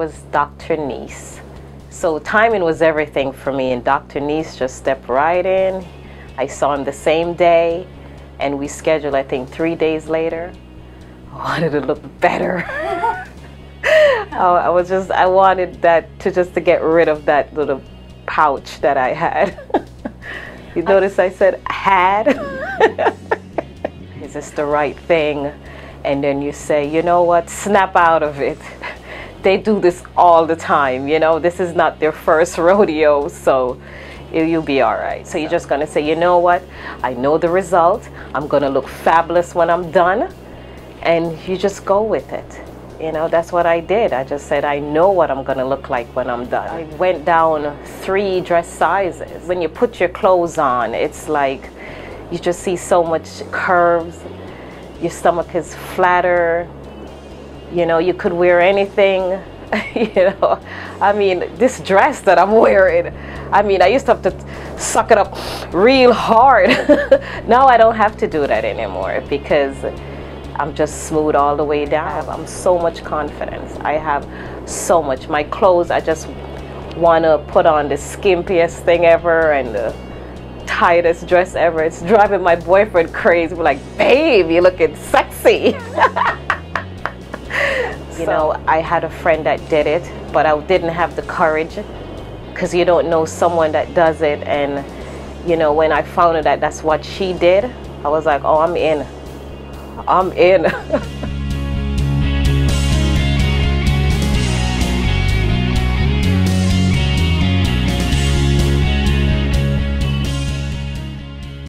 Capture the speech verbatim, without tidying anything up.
was Doctor Nice. So timing was everything for me, and Doctor Nice just stepped right in. I saw him the same day, and we scheduled, I think, three days later. I wanted to look better. I was just, I wanted that to just to get rid of that little pouch that I had. You notice I said had? Is this the right thing? And then you say, you know what, snap out of it. They do this all the time, you know, this is not their first rodeo, so you'll be all right. So you're just gonna say, you know what, I know the result, I'm gonna look fabulous when I'm done, and you just go with it. You know, that's what I did. I just said, I know what I'm gonna look like when I'm done. I went down three dress sizes. When you put your clothes on, it's like, you just see so much curves, your stomach is flatter, you know, you could wear anything, you know. I mean, this dress that I'm wearing, I mean, I used to have to suck it up real hard. Now I don't have to do that anymore because I'm just smooth all the way down. I have, I'm so much confidence. I have so much. My clothes, I just want to put on the skimpiest thing ever and the tightest dress ever. It's driving my boyfriend crazy. We're like, babe, you're looking sexy. You know, I had a friend that did it, but I didn't have the courage because you don't know someone that does it. And, you know, when I found out that that's what she did, I was like, oh, I'm in. I'm in.